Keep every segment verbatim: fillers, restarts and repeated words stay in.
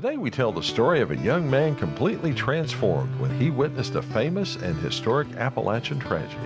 Today we tell the story of a young man completely transformed when he witnessed a famous and historic Appalachian tragedy,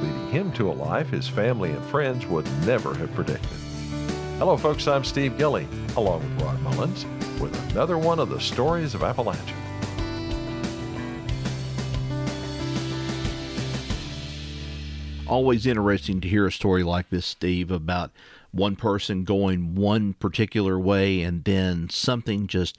leading him to a life his family and friends would never have predicted. Hello folks, I'm Steve Gilley, along with Rod Mullins, with another one of the Stories of Appalachia. Always interesting to hear a story like this, Steve, about one person going one particular way and then something just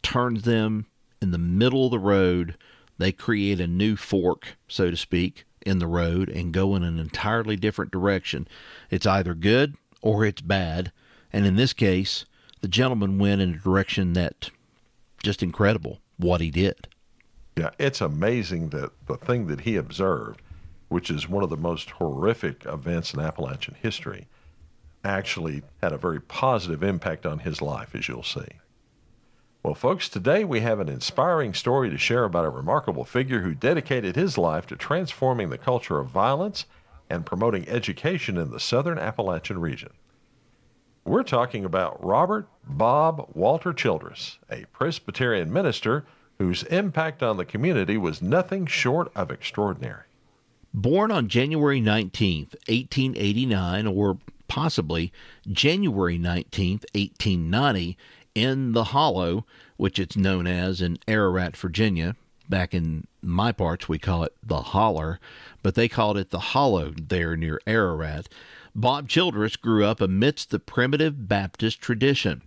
turns them in the middle of the road. They create a new fork, so to speak, in the road and go in an entirely different direction. It's either good or it's bad. And in this case, the gentleman went in a direction that just incredible what he did. Yeah, it's amazing that the thing that he observed, which is one of the most horrific events in Appalachian history, actually had a very positive impact on his life, as you'll see. Well, folks, today we have an inspiring story to share about a remarkable figure who dedicated his life to transforming the culture of violence and promoting education in the southern Appalachian region. We're talking about Robert Bob Walter Childress, a Presbyterian minister whose impact on the community was nothing short of extraordinary. Born on January nineteenth, eighteen eighty-nine, or possibly January nineteenth, eighteen ninety, in the Hollow, which it's known as in Ararat, Virginia. Back in my parts, we call it the Holler, but they called it the Hollow there near Ararat. Bob Childress grew up amidst the primitive Baptist tradition.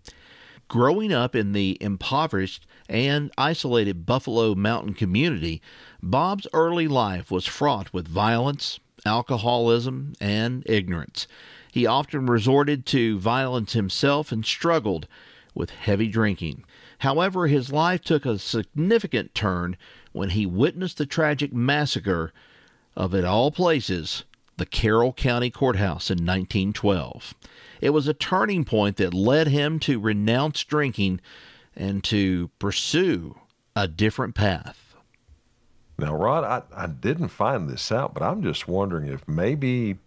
Growing up in the impoverished and isolated Buffalo Mountain community, Bob's early life was fraught with violence, alcoholism, and ignorance. He often resorted to violence himself and struggled with heavy drinking. However, his life took a significant turn when he witnessed the tragic massacre of, at all places, the Carroll County Courthouse in nineteen twelve. It was a turning point that led him to renounce drinking and to pursue a different path. Now, Rod, I, I didn't find this out, but I'm just wondering if maybe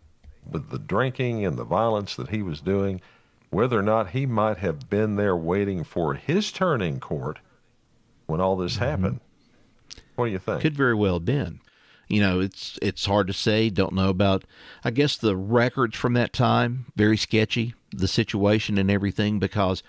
with the drinking and the violence that he was doing, whether or not he might have been there waiting for his turn in court when all this mm-hmm. happened. What do you think? Could very well have been. You know, it's it's hard to say. Don't know about, I guess, the records from that time. Very sketchy, the situation and everything, because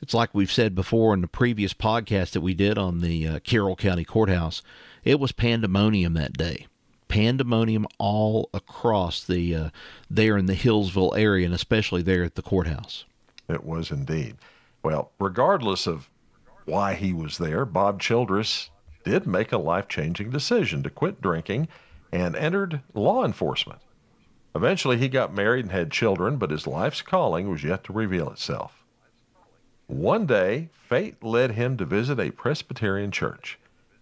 it's like we've said before in the previous podcast that we did on the uh, Carroll County Courthouse. It was pandemonium that day. Pandemonium all across the uh, there in the Hillsville area, and especially there at the courthouse. It was indeed. Well, regardless of why he was there, Bob Childress did make a life-changing decision to quit drinking and entered law enforcement. Eventually, he got married and had children, but his life's calling was yet to reveal itself. One day, fate led him to visit a Presbyterian church,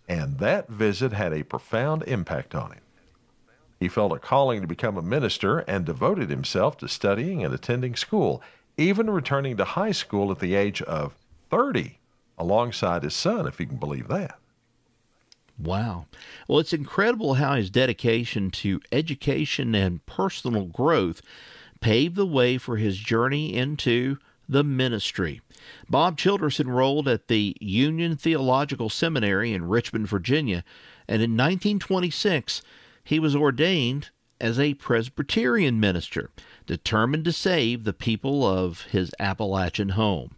and that visit had a profound impact on him. He felt a calling to become a minister and devoted himself to studying and attending school, even returning to high school at the age of thirty, alongside his son, if you can believe that. Wow. Well, it's incredible how his dedication to education and personal growth paved the way for his journey into the ministry. Bob Childress enrolled at the Union Theological Seminary in Richmond, Virginia, and in nineteen twenty-six, he was ordained as a Presbyterian minister, determined to save the people of his Appalachian home.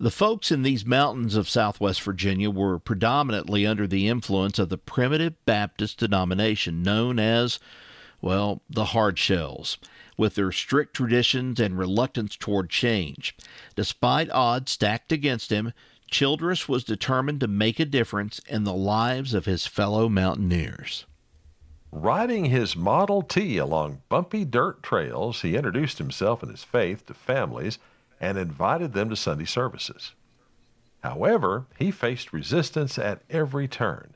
The folks in these mountains of southwest Virginia were predominantly under the influence of the primitive Baptist denomination known as, well, the Hardshells, with their strict traditions and reluctance toward change. Despite odds stacked against him, Childress was determined to make a difference in the lives of his fellow mountaineers. Riding his Model T along bumpy dirt trails, he introduced himself and his faith to families and invited them to Sunday services. However, he faced resistance at every turn.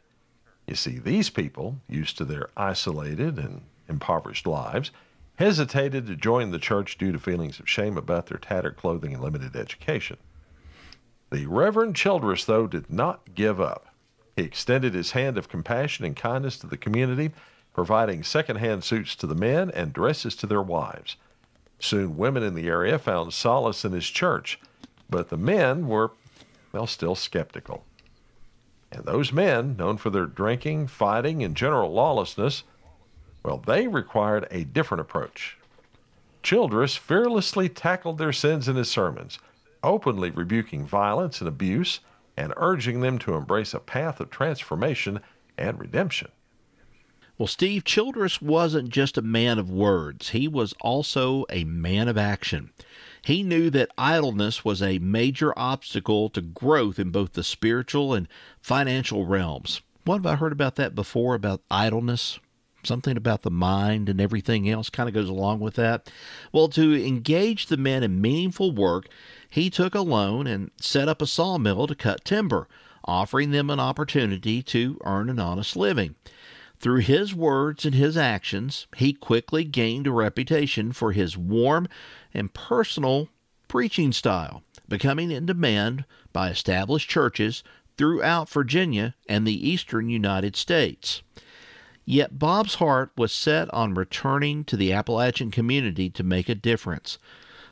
You see, these people, used to their isolated and impoverished lives, hesitated to join the church due to feelings of shame about their tattered clothing and limited education. The Reverend Childress, though, did not give up. He extended his hand of compassion and kindness to the community, providing secondhand suits to the men and dresses to their wives. Soon women in the area found solace in his church, but the men were while still skeptical. And those men, known for their drinking, fighting, and general lawlessness, well, they required a different approach. Childress fearlessly tackled their sins in his sermons, openly rebuking violence and abuse and urging them to embrace a path of transformation and redemption. Well, Steve, Childress wasn't just a man of words. He was also a man of action. He knew that idleness was a major obstacle to growth in both the spiritual and financial realms. What have I heard about that before, about idleness? Something about the mind and everything else kind of goes along with that. Well, to engage the men in meaningful work, he took a loan and set up a sawmill to cut timber, offering them an opportunity to earn an honest living. Through his words and his actions, he quickly gained a reputation for his warm and personal preaching style, becoming in demand by established churches throughout Virginia and the eastern United States. Yet Bob's heart was set on returning to the Appalachian community to make a difference.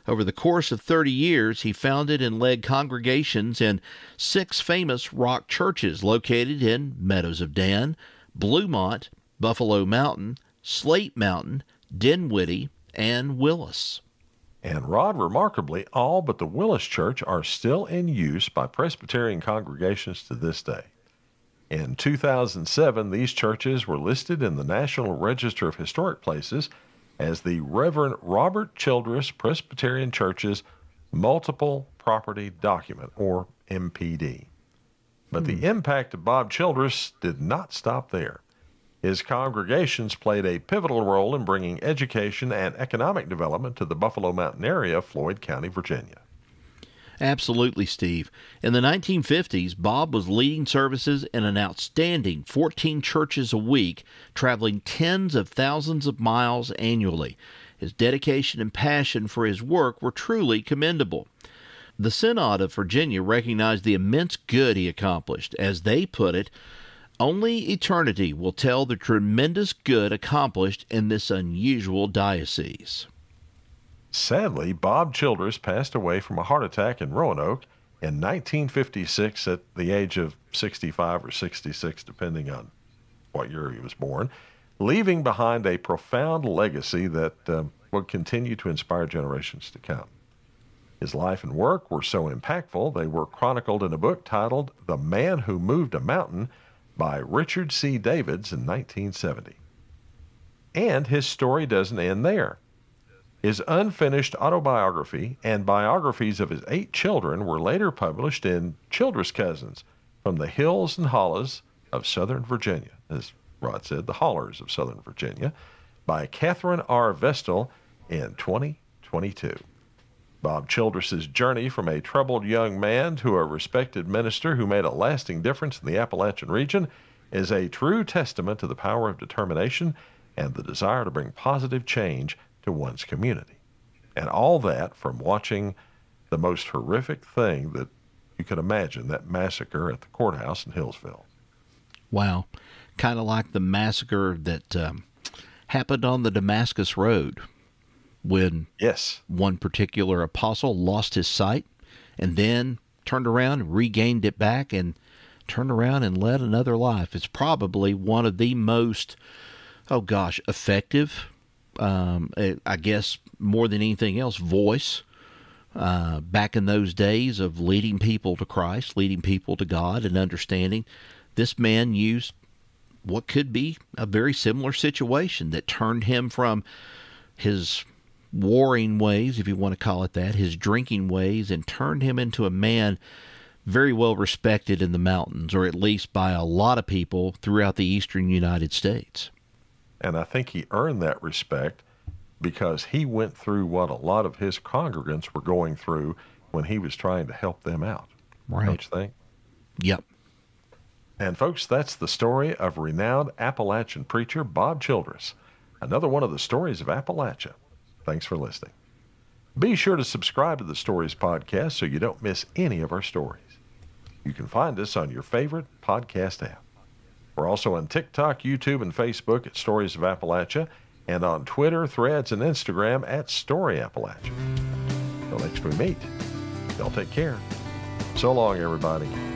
Over the course of thirty years, he founded and led congregations in six famous rock churches located in Meadows of Dan, Bluemont, Buffalo Mountain, Slate Mountain, Dinwiddie, and Willis. And Rod, remarkably, all but the Willis Church are still in use by Presbyterian congregations to this day. In two thousand seven, these churches were listed in the National Register of Historic Places as the Reverend Robert Childress Presbyterian Church's Multiple Property Document, or M P D. But hmm. the impact of Bob Childress did not stop there. His congregations played a pivotal role in bringing education and economic development to the Buffalo Mountain area of Floyd County, Virginia. Absolutely, Steve. In the nineteen fifties, Bob was leading services in an outstanding fourteen churches a week, traveling tens of thousands of miles annually. His dedication and passion for his work were truly commendable. The Synod of Virginia recognized the immense good he accomplished. As they put it, only eternity will tell the tremendous good accomplished in this unusual diocese. Sadly, Bob Childress passed away from a heart attack in Roanoke in nineteen fifty-six at the age of sixty-five or sixty-six, depending on what year he was born, leaving behind a profound legacy that um, would continue to inspire generations to come. His life and work were so impactful, they were chronicled in a book titled The Man Who Moved a Mountain by Richard C. Davids in nineteen seventy. And his story doesn't end there. His unfinished autobiography and biographies of his eight children were later published in Children's Cousins from the Hills and Hollers of Southern Virginia, as Rod said, the Hollers of Southern Virginia, by Catherine R. Vestal in twenty twenty-two. Bob Childress's journey from a troubled young man to a respected minister who made a lasting difference in the Appalachian region is a true testament to the power of determination and the desire to bring positive change to one's community. And all that from watching the most horrific thing that you could imagine, that massacre at the courthouse in Hillsville. Wow. Kind of like the massacre that um, happened on the Damascus Road when yes. one particular apostle lost his sight and then turned around and regained it back and turned around and led another life. It's probably one of the most, oh gosh, effective Um, I guess more than anything else, voice uh, back in those days of leading people to Christ, leading people to God and understanding. This man used what could be a very similar situation that turned him from his warring ways, if you want to call it that, his drinking ways, and turned him into a man very well respected in the mountains, or at least by a lot of people throughout the eastern United States. And I think he earned that respect because he went through what a lot of his congregants were going through when he was trying to help them out. Right. Don't you think? Yep. And folks, that's the story of renowned Appalachian preacher Bob Childress, another one of the Stories of Appalachia. Thanks for listening. Be sure to subscribe to the Stories podcast so you don't miss any of our stories. You can find us on your favorite podcast app. We're also on TikTok, YouTube, and Facebook at Stories of Appalachia, and on Twitter, Threads, and Instagram at Story Appalachia. Till next we meet, y'all take care. So long, everybody.